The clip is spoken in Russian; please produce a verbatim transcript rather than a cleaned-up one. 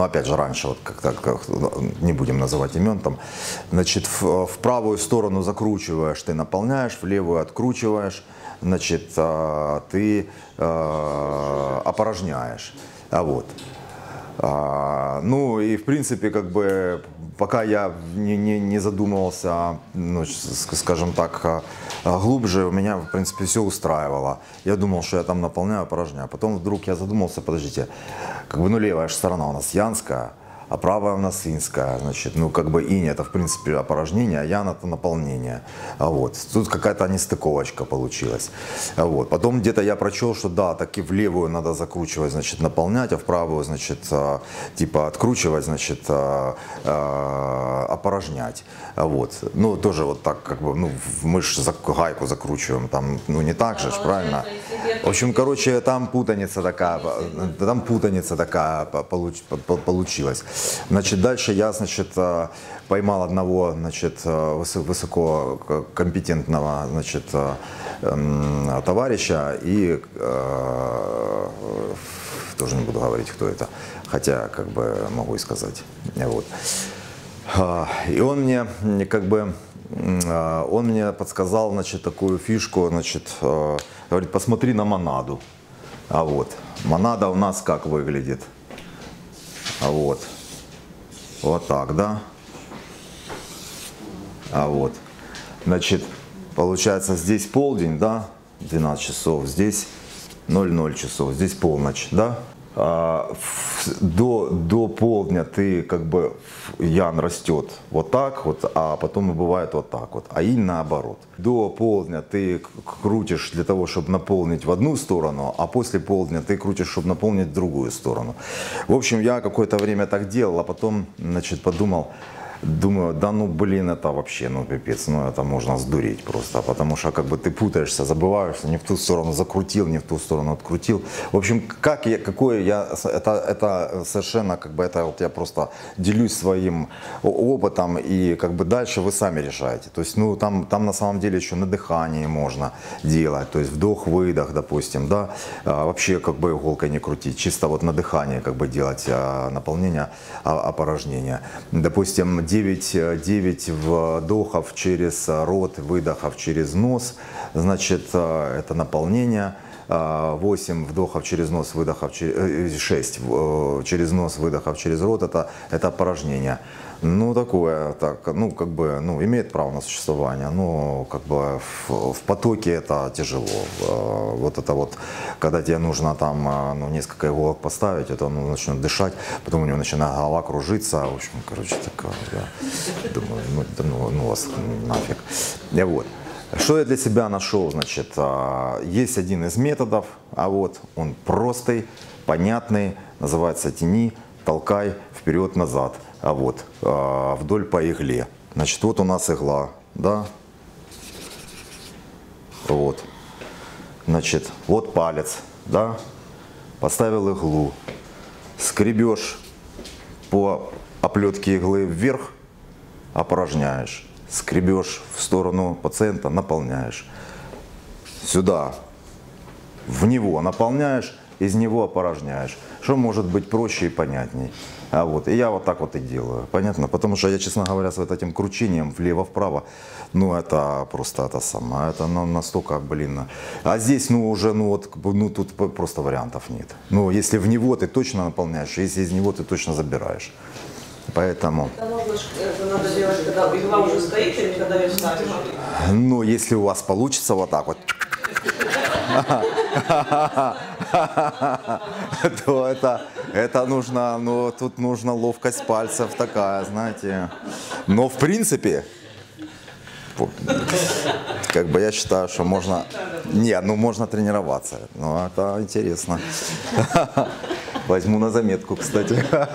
но опять же раньше, вот как-то, как, не будем называть имен, там, значит, в, в правую сторону закручиваешь, ты наполняешь, в левую откручиваешь, значит, а, ты а, опорожняешь, а вот. А, ну и в принципе, как бы, пока я не, не, не задумывался, ну, скажем так, глубже, у меня, в принципе, все устраивало. Я думал, что я там наполняю, порожняю. Потом вдруг я задумался, подождите, как бы, ну, левая же сторона у нас янская, а правая у нас инская, значит, ну, как бы, инь — это, в принципе, опорожнение, а ян — это наполнение. А вот, тут какая-то нестыковочка получилась. А вот, потом где-то я прочел, что да, таки в левую надо закручивать, значит, наполнять, а в правую, значит, типа откручивать, значит, опорожнять. А вот, ну, тоже вот так, как бы, ну, мы же гайку закручиваем, там, ну, не так же, правильно? В общем, короче, там путаница такая, там путаница такая получилась. Значит, дальше я, значит, поймал одного, значит, высококомпетентного, значит, товарища и тоже не буду говорить, кто это, хотя, как бы, могу и сказать. Вот. И он мне, как бы, он мне подсказал, значит, такую фишку, значит, говорит, посмотри на монаду. А вот, монада у нас как выглядит? А вот, вот так, да? А вот, значит, получается, здесь полдень, да, двенадцать часов, здесь ноль-ноль часов, здесь полночь, да? А, до, до полдня ты, как бы, ян растет вот так вот, а потом бывает вот так вот, а инь наоборот. До полдня ты крутишь для того, чтобы наполнить в одну сторону, а после полдня ты крутишь, чтобы наполнить в другую сторону. В общем, я какое-то время так делал, а потом, значит, подумал, думаю, да ну блин, это вообще, ну пипец, ну это можно сдуреть просто, потому что, как бы, ты путаешься, забываешься, не в ту сторону закрутил, не в ту сторону открутил. В общем, как я, какое я, это, это совершенно, как бы, это вот я просто делюсь своим опытом, и, как бы, дальше вы сами решаете. То есть, ну там, там на самом деле еще на дыхании можно делать, то есть вдох-выдох, допустим, да, а, вообще, как бы, иголкой не крутить, чисто вот на дыхании, как бы, делать а, наполнение, а, опорожнение. Допустим, девять вдохов через рот, выдохов через нос, значит, это наполнение. восемь вдохов через нос, выдохов через... шесть через нос, выдохов через рот, это, это опорожнение. Ну, такое, так, ну, как бы, ну, имеет право на существование, но, как бы, в, в потоке это тяжело. Вот это вот, когда тебе нужно там, ну, несколько иголок поставить, это он начнет дышать, потом у него начинает голова кружиться, в общем, короче, так, я думаю, ну, да, ну, ну вас нафиг. И вот. Что я для себя нашел, значит, есть один из методов, а вот он простый, понятный, называется «тяни, толкай, вперед-назад», а вот вдоль по игле. Значит, вот у нас игла, да, вот, значит, вот палец, да, поставил иглу, скребешь по оплетке иглы вверх, опорожняешь. Скребешь в сторону пациента, наполняешь. Сюда, в него наполняешь, из него опорожняешь. Что может быть проще и понятней? А вот, и я вот так вот и делаю, понятно? Потому что я, честно говоря, с вот этим кручением влево-вправо, ну это просто это самое, это ну, настолько, блин. А здесь, ну уже, ну вот, ну тут просто вариантов нет. Ну если в него ты точно наполняешь, если из него ты точно забираешь. Поэтому. Это, нужно, это надо делать, когда игла уже стоит, или когда ее ставишь? Ну, если у вас получится вот так вот, то это, это нужно, ну, тут нужна ловкость пальцев такая, знаете. Но в принципе, как бы я считаю, что можно, не, ну можно тренироваться, но это интересно. Возьму на заметку, кстати.